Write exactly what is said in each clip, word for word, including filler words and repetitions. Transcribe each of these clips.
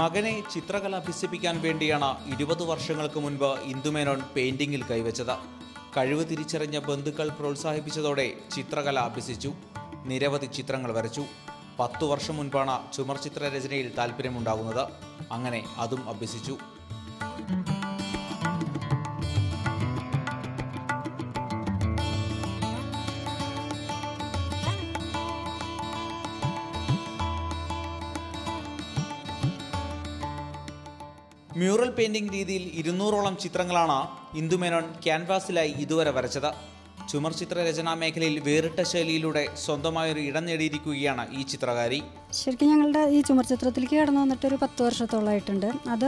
മകനെ ചിത്രകല അഭ്യസിപ്പിക്കാൻ വേണ്ടിയാണ് ഇരുപത് വർഷങ്ങൾക്ക് മുൻപ് ഇന്ദു മേനോൻ പെയിന്റിംഗിൽ കൈവച്ചത്. കഴിവ് തിരിച്ചറിഞ്ഞ ബന്ധുക്കൾ പ്രോത്സാഹിപ്പിച്ചതോടെ ചിത്രകല അഭ്യസിച്ചു, നിരവധി ചിത്രങ്ങൾ വരച്ചു. പത്തു വർഷം മുൻപാണ് ചുമർ ചിത്രരചനയിൽ താല്പര്യമുണ്ടാകുന്നത്. അങ്ങനെ അതും അഭ്യസിച്ചു. മ്യൂറൽ പെയിന്റിംഗ് രീതിയിൽ ഇരുന്നൂറോളം ചിത്രങ്ങളാണ് ഇന്ദു മേനോൻ ക്യാൻവാസിലായി ഇതുവരെ വരച്ചത്. ചുമർ ചിത്രരചനാ മേഖലയിൽ വേറിട്ട ശൈലിയിലൂടെ സ്വന്തമായൊരു ഇടം നേടിയിരിക്കുകയാണ് ഈ ചിത്രകാരി. ശരിക്കും ഞങ്ങളുടെ ഈ ചുമർ ചിത്രത്തിലേക്ക് കടന്നു വന്നിട്ട് ഒരു പത്ത് വർഷത്തോളമായിട്ടുണ്ട്. അത്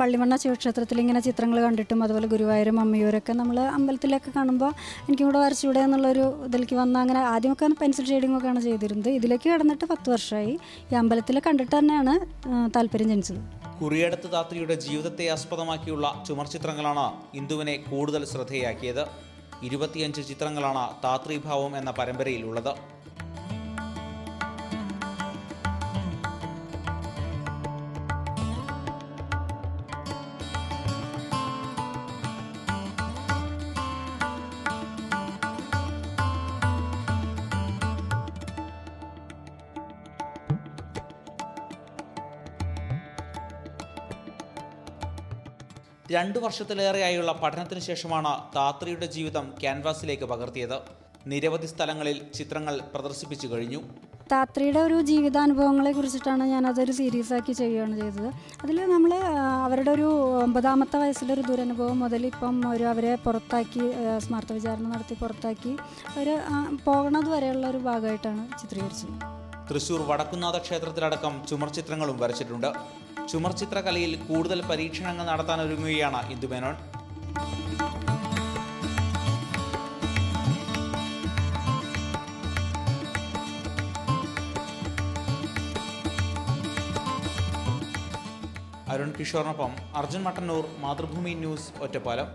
പള്ളിമണ്ണ ശിവക്ഷേത്രത്തിൽ ഇങ്ങനെ ചിത്രങ്ങൾ കണ്ടിട്ടും അതുപോലെ ഗുരുവായൂരും അമ്മയൂരൊക്കെ നമ്മൾ അമ്പലത്തിലൊക്കെ കാണുമ്പോൾ എനിക്കും കൂടെ വരച്ചുകൂടെ എന്നുള്ളൊരു ഇതിലേക്ക് വന്ന അങ്ങനെ ആദ്യമൊക്കെ പെൻസിൽ ഷെയ്ഡിങ്ങൊക്കെയാണ് ചെയ്തിരുന്നത്. ഇതിലേക്ക് കടന്നിട്ട് പത്ത് വർഷമായി. ഈ അമ്പലത്തിൽ കണ്ടിട്ട് തന്നെയാണ് താല്പര്യം ജനിച്ചത്. കുറിയടത്ത് താത്രിയുടെ ജീവിതത്തെ ആസ്പദമാക്കിയുള്ള ചുമർ ചിത്രങ്ങളാണ് ഇന്ദുവിനെ കൂടുതൽ ശ്രദ്ധയാക്കിയത്. ഇരുപത്തിയഞ്ച് ചിത്രങ്ങളാണ് താത്രിഭാവം എന്ന പരമ്പരയിലുള്ളത്. രണ്ടു വർഷത്തിലേറെയായുള്ള പഠനത്തിന് ശേഷമാണ് താത്രിയുടെ ജീവിതം ക്യാൻവാസിലേക്ക് പകർത്തിയത്. നിരവധി സ്ഥലങ്ങളിൽ ചിത്രങ്ങൾ പ്രദർശിപ്പിച്ചു കഴിഞ്ഞു. താത്രിയുടെ ഒരു ജീവിതാനുഭവങ്ങളെ കുറിച്ചിട്ടാണ് ഞാനതൊരു സീരീസാക്കി ചെയ്യുകയാണ് ചെയ്തത്. അതിൽ നമ്മൾ അവരുടെ ഒരു ഒമ്പതാമത്തെ വയസ്സിലൊരു ദുരനുഭവം മുതൽ ഇപ്പം ഒരു അവരെ പുറത്താക്കി ആത്മാർത്ഥ വിചാരണ നടത്തി പുറത്താക്കി അവർ പോകണത് വരെയുള്ള ഒരു ഭാഗമായിട്ടാണ് ചിത്രീകരിച്ചത്. തൃശ്ശൂർ വടക്കുന്നാഥ ക്ഷേത്രത്തിലടക്കം ചുമർ ചിത്രങ്ങളും വരച്ചിട്ടുണ്ട്. ചുമർ ചിത്രകലയിൽ കൂടുതൽ പരീക്ഷണങ്ങൾ നടത്താൻ ഒരുങ്ങുകയാണ് ഇന്ദു മേനോൻ. അരുൺ കിഷോറിനൊപ്പം അർജുൻ മട്ടന്നൂർ, മാതൃഭൂമി ന്യൂസ്, ഒറ്റപ്പാലം.